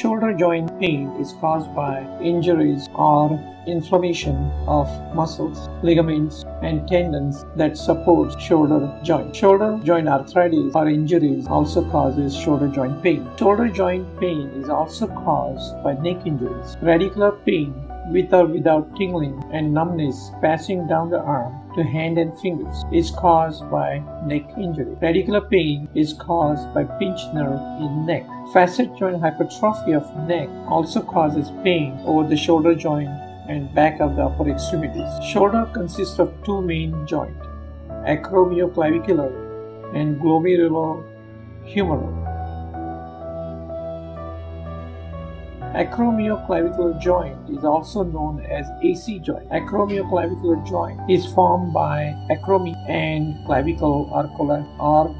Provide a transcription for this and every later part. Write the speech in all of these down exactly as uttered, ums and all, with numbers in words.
Shoulder joint pain is caused by injuries or inflammation of muscles, ligaments, and tendons that support shoulder joint. Shoulder joint arthritis or injuries also causes shoulder joint pain. Shoulder joint pain is also caused by neck injuries. Radicular pain with or without tingling and numbness passing down the arm to hand and fingers is caused by neck injury. Radicular pain is caused by pinched nerve in neck. Facet joint hypertrophy of neck also causes pain over the shoulder joint and back of the upper extremities. Shoulder consists of two main joints, acromioclavicular and glenohumeral. Acromioclavicular joint is also known as A C joint. Acromioclavicular joint is formed by acromion and clavicle or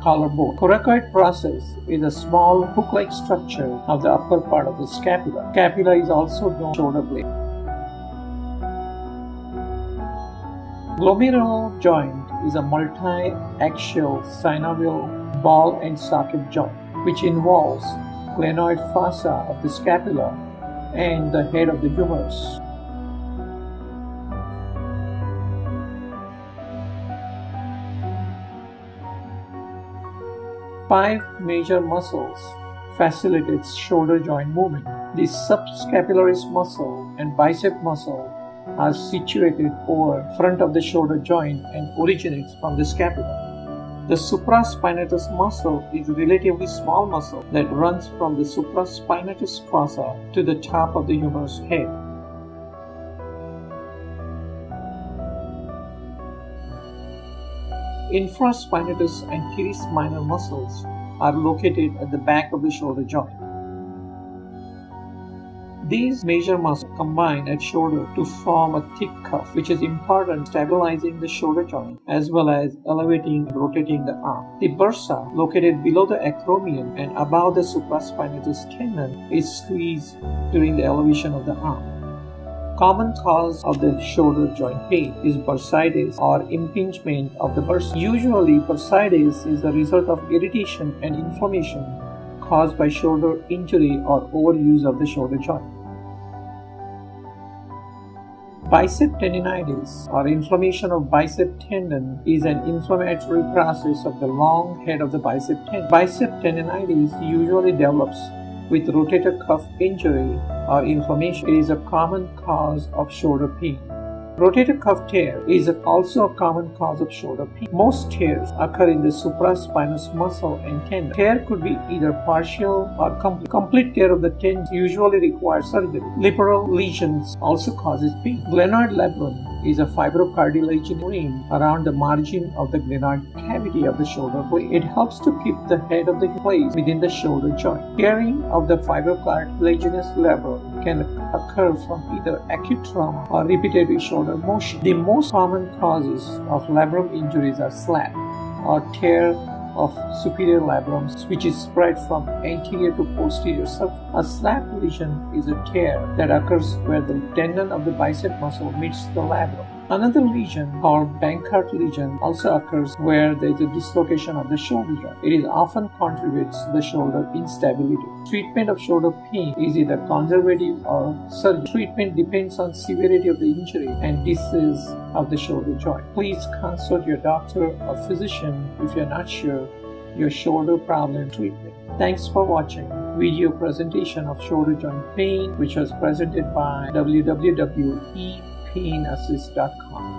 collarbone. Coracoid process is a small hook-like structure of the upper part of the scapula. Scapula is also known as shoulder blade. Glenohumeral joint is a multi-axial synovial ball and socket joint which involves glenoid fossa of the scapula and the head of the humerus. Five major muscles facilitate shoulder joint movement. The subscapularis muscle and bicep muscle are situated over front of the shoulder joint and originates from the scapula. The supraspinatus muscle is a relatively small muscle that runs from the supraspinatus fossa to the top of the humerus head. Infraspinatus and teres minor muscles are located at the back of the shoulder joint. These major muscles combine at shoulder to form a thick cuff, which is important in stabilizing the shoulder joint as well as elevating and rotating the arm. The bursa, located below the acromion and above the supraspinatus tendon, is squeezed during the elevation of the arm. Common cause of the shoulder joint pain is bursitis or impingement of the bursa. Usually, bursitis is the result of irritation and inflammation caused by shoulder injury or overuse of the shoulder joint. Bicep tendinitis or inflammation of bicep tendon is an inflammatory process of the long head of the bicep tendon. Bicep tendinitis usually develops with rotator cuff injury or inflammation. It is a common cause of shoulder pain. Rotator cuff tear is also a common cause of shoulder pain. Most tears occur in the supraspinous muscle and tendon. Tear could be either partial or complete. Complete tear of the tendon usually requires surgery. Liberal lesions also causes pain. Glenoid labrum is a fibrocartilaginous ring around the margin of the glenoid cavity of the shoulder blade. It helps to keep the head of the place within the shoulder joint. Tearing of the fibrocartilaginous labrum can occur from either acute trauma or repetitive shoulder motion. The most common causes of labrum injuries are SLAP or tear of superior labrum, which is spread from anterior to posterior surface. A SLAP lesion is a tear that occurs where the tendon of the bicep muscle meets the labrum. Another lesion called Bankart lesion also occurs where there is a dislocation of the shoulder joint. It is often contributes to the shoulder instability. Treatment of shoulder pain is either conservative or surgery. Treatment depends on severity of the injury and disease of the shoulder joint. Please consult your doctor or physician if you are not sure your shoulder problem treatment. Thanks for watching video presentation of shoulder joint pain, which was presented by W W W E ePainAssist dot com.